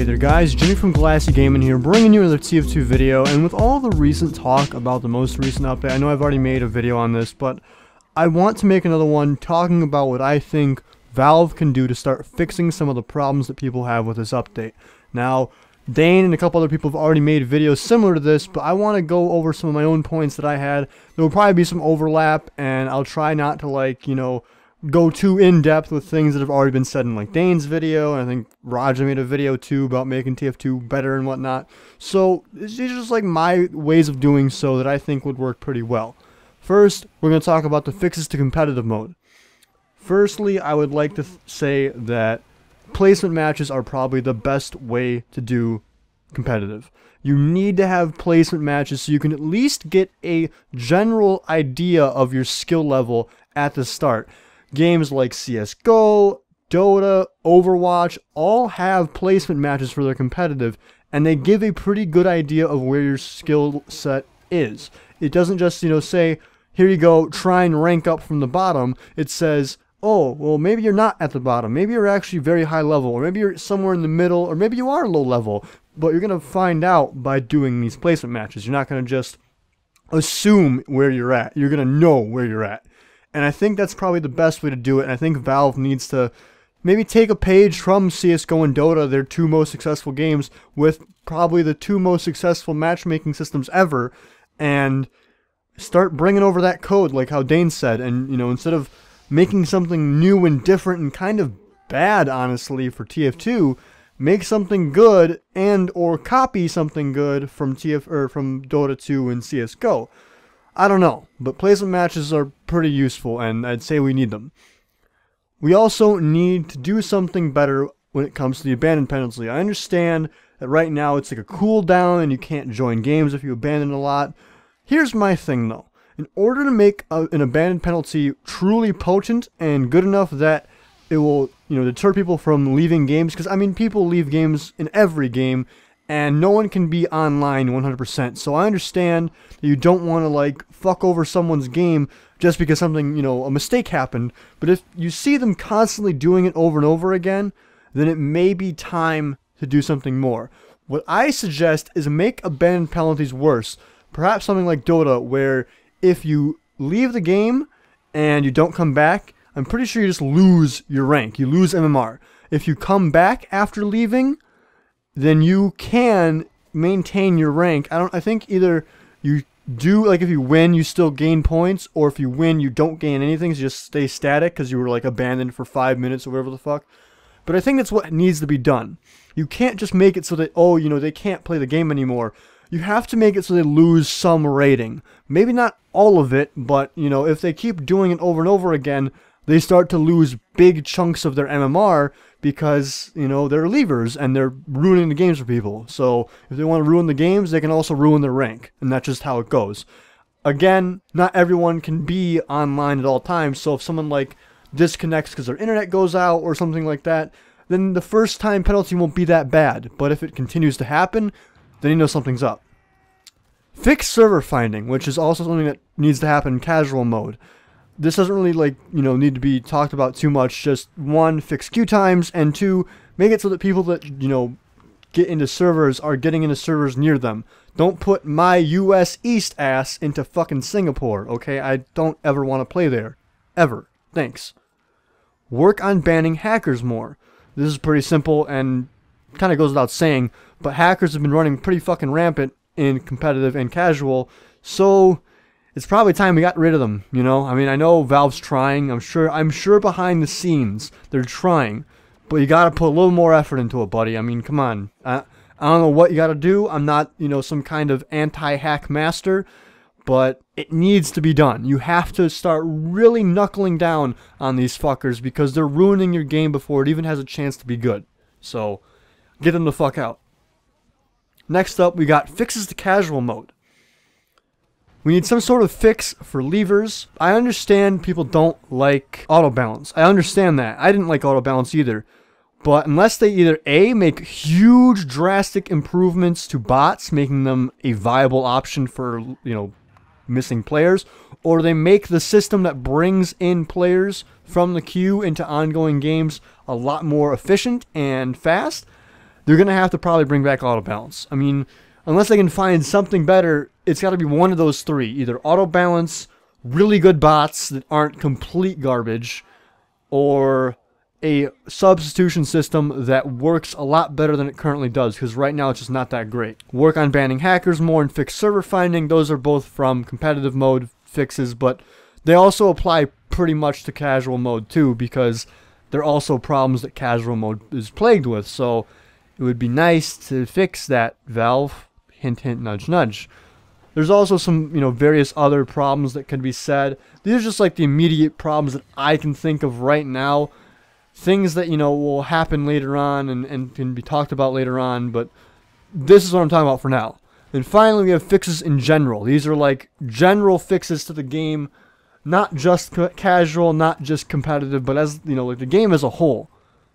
Hey there guys, Jimmy from Glassy Gaming here, bringing you another TF2 video. And with all the recent talk about the most recent update, I know I've already made a video on this, but I want to make another one talking about what I think Valve can do to start fixing some of the problems that people have with this update. Now, Dane and a couple other people have already made videos similar to this, but I want to go over some of my own points that I had. There will probably be some overlap, and I'll try not to, like, you know, go too in-depth with things that have already been said in, like, Dane's video, and I think Roger made a video too about making TF2 better and whatnot. So these are just, like, my ways of doing so that I think would work pretty well. First, we're going to talk about the fixes to competitive mode. Firstly, I would like to say that placement matches are probably the best way to do competitive. You need to have placement matches so you can at least get a general idea of your skill level at the start. Games like CSGO, Dota, Overwatch all have placement matches for their competitive, and they give a pretty good idea of where your skill set is. It doesn't just, you know, say, here you go, try and rank up from the bottom. It says, oh, well, maybe you're not at the bottom. Maybe you're actually very high level, or maybe you're somewhere in the middle, or maybe you are low level. But you're going to find out by doing these placement matches. You're not going to just assume where you're at. You're going to know where you're at. And I think that's probably the best way to do it. And I think Valve needs to maybe take a page from CSGO and Dota, their two most successful games, with probably the two most successful matchmaking systems ever, and start bringing over that code, like how Dane said. And, you know, instead of making something new and different and kind of bad, honestly, for TF2, make something good and or copy something good from Dota 2 and CSGO. I don't know, but placement matches are pretty useful, and I'd say we need them. We also need to do something better when it comes to the abandoned penalty. I understand that right now it's like a cooldown, and you can't join games if you abandon a lot. Here's my thing, though. In order to make an abandoned penalty truly potent and good enough that it will, you know, deter people from leaving games, because, I mean, people leave games in every game, and no one can be online 100%. So I understand that you don't want to, like, fuck over someone's game just because something, you know, a mistake happened. But if you see them constantly doing it over and over again, then it may be time to do something more. What I suggest is make abandoned penalties worse. Perhaps something like Dota, where if you leave the game and you don't come back, I'm pretty sure you just lose your rank. You lose MMR. If you come back after leaving, then you can maintain your rank. I think either you do, like, if you win, you still gain points, or if you win, you don't gain anything, so you just stay static because you were, like, abandoned for 5 minutes or whatever the fuck. But I think that's what needs to be done. You can't just make it so that, oh, you know, they can't play the game anymore. You have to make it so they lose some rating. Maybe not all of it, but, you know, if they keep doing it over and over again, they start to lose big chunks of their MMR because, you know, they're leavers and they're ruining the games for people. So if they want to ruin the games, they can also ruin their rank. And that's just how it goes. Again, not everyone can be online at all times. So if someone, like, disconnects because their internet goes out or something like that, then the first time penalty won't be that bad. But if it continues to happen, then you know something's up. Fix server finding, which is also something that needs to happen in casual mode. This doesn't really, like, you know, need to be talked about too much. Just, one, fix queue times, and two, make it so that people that, you know, get into servers are getting into servers near them. Don't put my US East ass into fucking Singapore, okay? I don't ever want to play there. Ever. Thanks. Work on banning hackers more. This is pretty simple and kind of goes without saying, but hackers have been running pretty fucking rampant in competitive and casual, so it's probably time we got rid of them, you know? I mean, I know Valve's trying. I'm sure behind the scenes they're trying. But you gotta put a little more effort into it, buddy. I mean, come on. I don't know what you gotta do. I'm not, you know, some kind of anti-hack master. But it needs to be done. You have to start really knuckling down on these fuckers because they're ruining your game before it even has a chance to be good. So, get them the fuck out. Next up, we got fixes to casual mode. We need some sort of fix for leavers. I understand people don't like auto-balance. I understand that. I didn't like auto-balance either. But unless they either A, make huge drastic improvements to bots, making them a viable option for, you know, missing players, or they make the system that brings in players from the queue into ongoing games a lot more efficient and fast. they're going to have to probably bring back auto balance. I mean, unless they can find something better, it's got to be one of those three. Either auto balance, really good bots that aren't complete garbage, or a substitution system that works a lot better than it currently does, because right now it's just not that great. Work on banning hackers more and fix server finding. Those are both from competitive mode fixes, but they also apply pretty much to casual mode too, because they're also problems that casual mode is plagued with. So it would be nice to fix that, Valve. Hint, hint, nudge, nudge. There's also some, various other problems that can be said. These are just like the immediate problems that I can think of right now. Things that, will happen later on and can be talked about later on, but this is what I'm talking about for now. And finally, we have fixes in general. These are like general fixes to the game, not just casual, not just competitive, but as, like the game as a whole.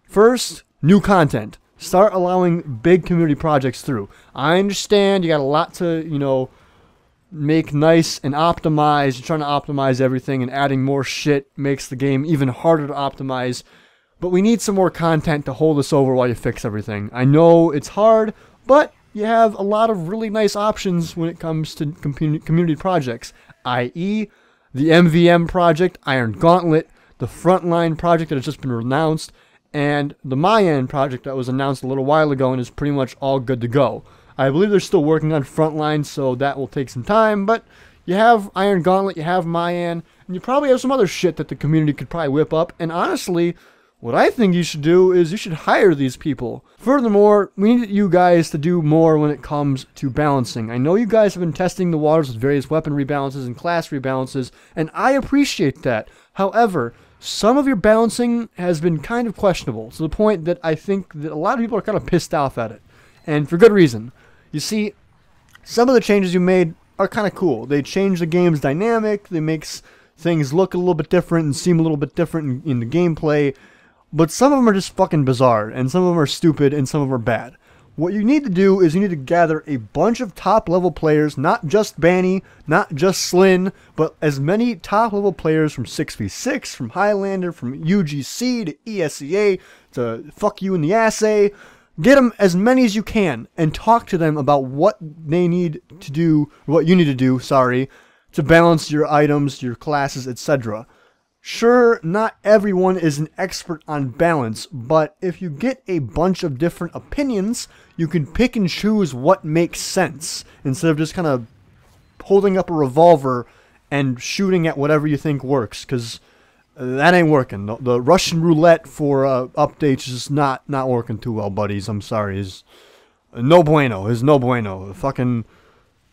First, new content. Start allowing big community projects through. I understand you got a lot to, make nice and optimize. You're trying to optimize everything, and adding more shit makes the game even harder to optimize. But we need some more content to hold us over while you fix everything. I know it's hard, but you have a lot of really nice options when it comes to community projects, i.e. the MVM project, Iron Gauntlet, the Frontline project that has just been announced, and the Mayan project that was announced a little while ago and is pretty much all good to go. I believe they're still working on Frontline, so that will take some time, but you have Iron Gauntlet, you have Mayan, and you probably have some other shit that the community could probably whip up, and honestly, what I think you should do is you should hire these people. Furthermore, we need you guys to do more when it comes to balancing. I know you guys have been testing the waters with various weapon rebalances and class rebalances, and I appreciate that. However, some of your balancing has been kind of questionable, to the point that I think that a lot of people are kind of pissed off at it, and for good reason. You see, some of the changes you made are kind of cool. They change the game's dynamic, they makes things look a little bit different and seem a little bit different in the gameplay. But some of them are just fucking bizarre, and some of them are stupid, and some of them are bad. What you need to do is you need to gather a bunch of top-level players, not just Banny, not just Slyn, but as many top-level players from 6v6, from Highlander, from UGC, to ESEA, to fuck you in the assay. Get them as many as you can, and talk to them about what they need to do, what you need to do, sorry, to balance your items, your classes, etc. Sure, not everyone is an expert on balance, but if you get a bunch of different opinions, you can pick and choose what makes sense, instead of just kind of holding up a revolver and shooting at whatever you think works, because that ain't working. The Russian roulette for updates is not working too well, buddies. I'm sorry. It's no bueno. It's no bueno. Fucking...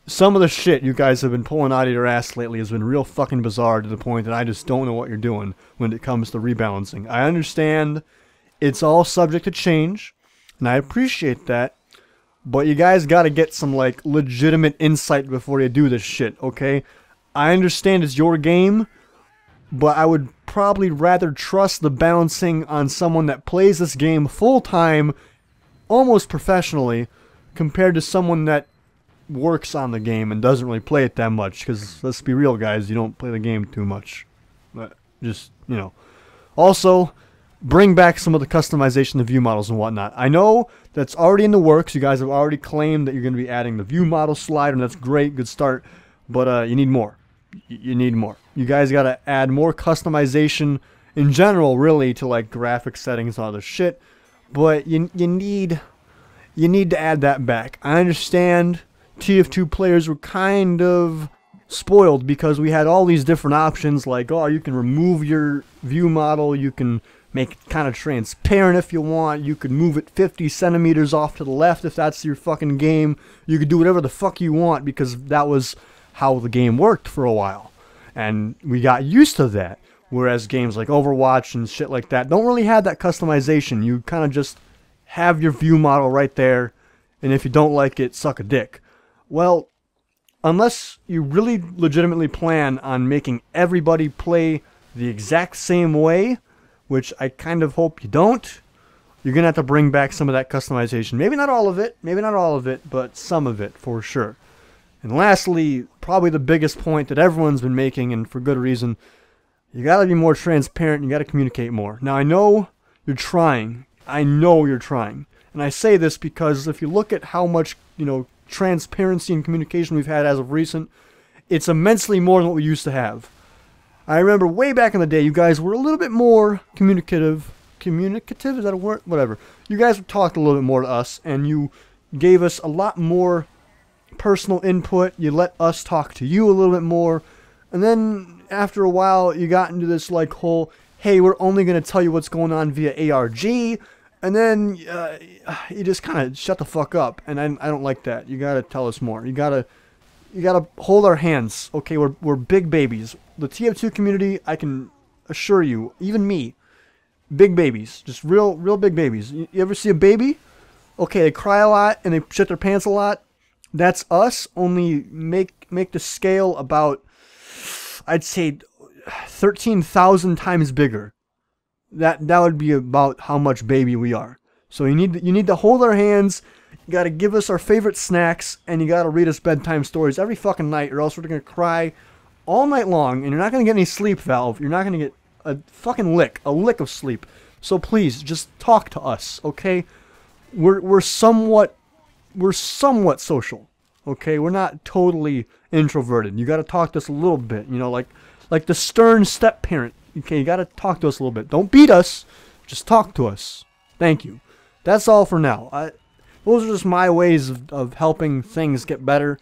some of the shit you guys have been pulling out of your ass lately has been real fucking bizarre, to the point that I just don't know what you're doing when it comes to rebalancing. I understand it's all subject to change, and I appreciate that, but you guys gotta get some, legitimate insight before you do this shit, okay? I understand it's your game, but I would probably rather trust the balancing on someone that plays this game full-time, almost professionally, compared to someone that works on the game and doesn't really play it that much, because let's be real, guys, you don't play the game too much. But just, Also, bring back some of the customization of view models and whatnot. I know that's already in the works. You guys have already claimed that you're going to be adding the view model slider, and that's great, good start, but you need more. You need more. You guys got to add more customization in general, really, to, graphic settings and all this shit, but you need to add that back. I understand... TF2 players were kind of spoiled because we had all these different options, you can remove your view model, you can make it kind of transparent if you want, you can move it 50 centimeters off to the left if that's your fucking game, you could do whatever the fuck you want, because that was how the game worked for a while, and we got used to that, whereas games like Overwatch and shit like that don't really have that customization. You kind of just have your view model right there, and if you don't like it, suck a dick. Well, unless you really legitimately plan on making everybody play the exact same way, which I kind of hope you don't, you're going to have to bring back some of that customization. Maybe not all of it, but some of it for sure. And lastly, probably the biggest point that everyone's been making, and for good reason, you got to be more transparent, you got to communicate more. Now, I know you're trying. And I say this because if you look at how much, you know, transparency and communication we've had as of recent, it's immensely more than what we used to have. I remember way back in the day, you guys were a little bit more communicative. Communicative? Is that a word? Whatever. You guys talked a little bit more to us, and you gave us a lot more personal input. You let us talk to you a little bit more. And then after a while, you got into this like whole, hey, we're only going to tell you what's going on via ARG. And then you just kind of shut the fuck up. And I don't like that. You got to tell us more. You gotta hold our hands. Okay, we're big babies. The TF2 community, I can assure you, even me, big babies, just real big babies. You ever see a baby? Okay, they cry a lot and they shit their pants a lot. That's us. Only make the scale about, I'd say, 13,000 times bigger. That would be about how much baby we are. So you need to hold our hands. You gotta give us our favorite snacks, and you gotta read us bedtime stories every fucking night, or else we're gonna cry all night long, and you're not gonna get any sleep, Valve. You're not gonna get a fucking lick, of sleep. So please, just talk to us, okay? We're somewhat social, okay? We're not totally introverted. You gotta talk to us a little bit, you know, like the stern step parent. Okay, you gotta talk to us a little bit. Don't beat us, just talk to us. Thank you. That's all for now. Those are just my ways of helping things get better.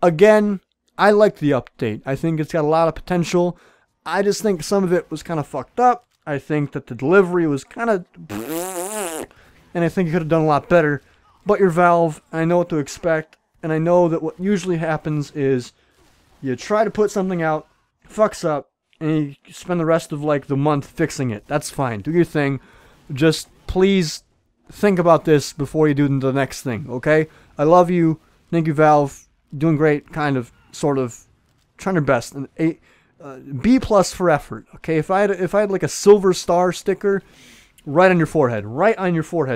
Again, I like the update. I think it's got a lot of potential. I just think some of it was kind of fucked up. I think that the delivery was kind of... and I think you could have done a lot better. But you're Valve, and I know what to expect. And I know that what usually happens is you try to put something out, fucks up, and you spend the rest of like the month fixing it. That's fine. Do your thing. Just please... think about this before you do the next thing, okay? I love you. Thank you, Valve. Doing great, kind of, sort of, trying your best. And B+ for effort, okay? If I had like a silver star sticker, right on your forehead,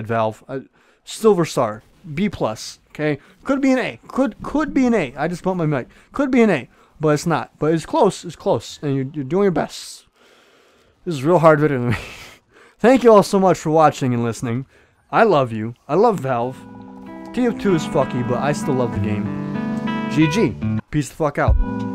Valve. Silver star, B+, okay? Could be an A. Could be an A. I just bumped my mic. Could be an A, but it's not. But it's close. It's close, and you're doing your best. This is a real hard video to me. Thank you all so much for watching and listening. I love you. I love Valve. TF2 is fucky, but I still love the game. GG. Peace the fuck out.